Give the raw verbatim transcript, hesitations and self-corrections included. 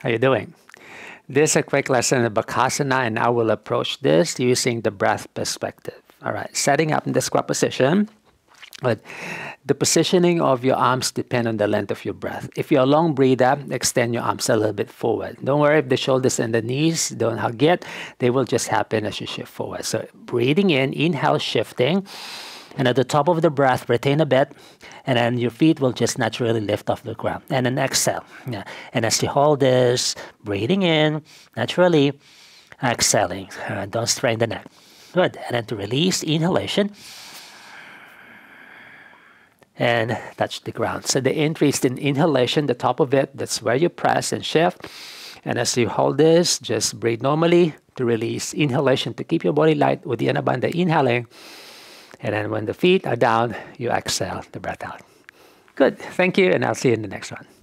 How you doing? This is a quick lesson in Bakasana, and I will approach this using the breath perspective. All right, setting up in the squat position. But the positioning of your arms depend on the length of your breath. If you're a long breather, extend your arms a little bit forward. Don't worry if the shoulders and the knees don't hug yet. They will just happen as you shift forward. So breathing in, inhale, shifting. And at the top of the breath, retain a bit. And then your feet will just naturally lift off the ground. And then exhale. Yeah. And as you hold this, breathing in, naturally exhaling. And don't strain the neck. Good. And then to release, inhalation. And touch the ground. So the increase in inhalation, the top of it, that's where you press and shift. And as you hold this, just breathe normally to release inhalation, to keep your body light with the Anabandha inhaling. And then when the feet are down, you exhale the breath out. Good. Thank you, and I'll see you in the next one.